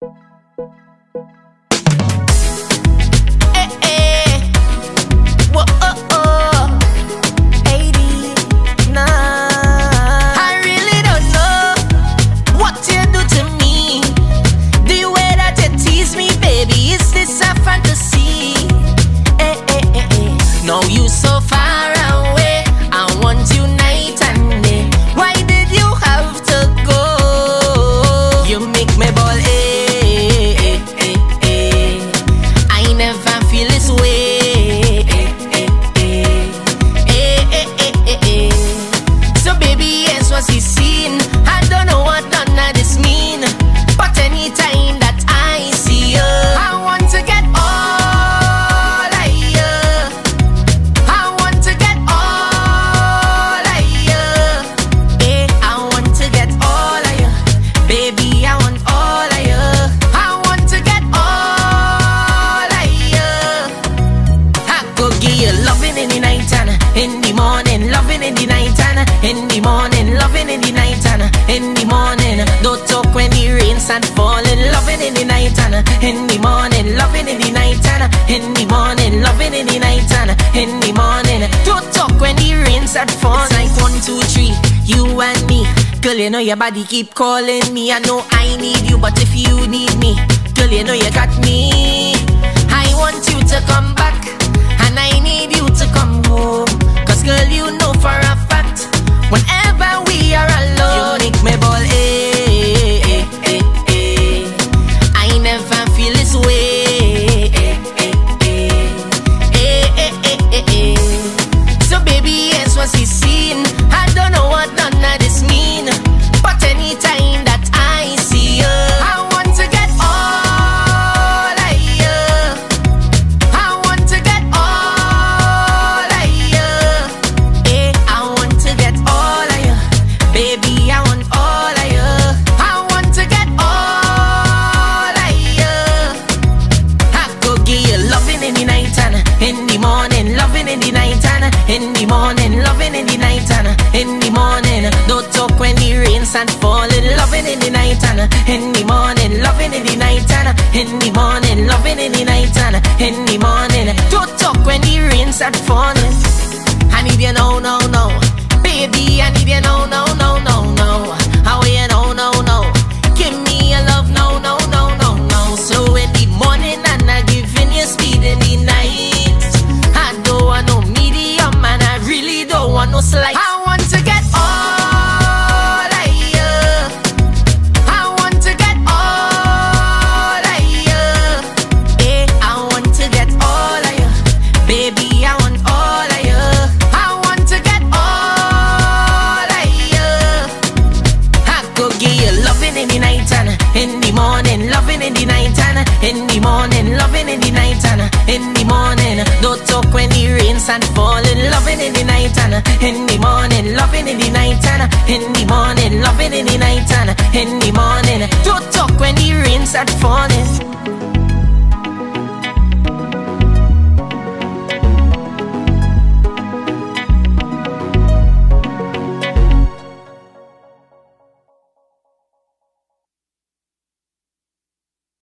In the morning, loving in the night, and in the morning, don't talk when the rain start falling. Loving in the night, and in the morning, loving in the night, and in the morning, loving in the night, and in the morning, don't talk when the rain start falling. It's like 1, 2, 3, you and me. Girl, you know your body keep calling me. I know I need you, but if you need me, girl, you know you got me. I want you to come back, and I need you to come home. 'Cause girl, you know for a fact, whenever we are alone, you make me ball, eh, eh, eh, eh. I never feel this way, eh, eh, eh, eh, eh, eh, eh, eh. So baby, yes, what she's seen, I don't know what none of this mean, but anytime that I see her, I want to get all of you. I want to get all of you, eh, I want to get all. Baby, I want all of you. I want to get all of you. I could give you loving in the night and in the morning, loving in the night and in the morning, loving in the night and in the morning. Don't talk when the rain starts falling. Loving in the night and in the morning, loving in the night and in the morning, loving in the night and in the morning. Don't talk when the rain starts falling. I need you now, now, now. Baby, I need you now, now, now, now, now. How are you now, now, now? Give me your love now, now, now, now, now. Slow in the morning and I'm giving you speed in the night. I don't want no medium and I really don't want no slice. I want to get all. In the morning, loving in the night, and in the morning, don't talk when the rain starts falling. Loving in the night, and in the morning, loving in the night, and in the morning, loving in the night, and in the morning, don't talk when the rain starts falling.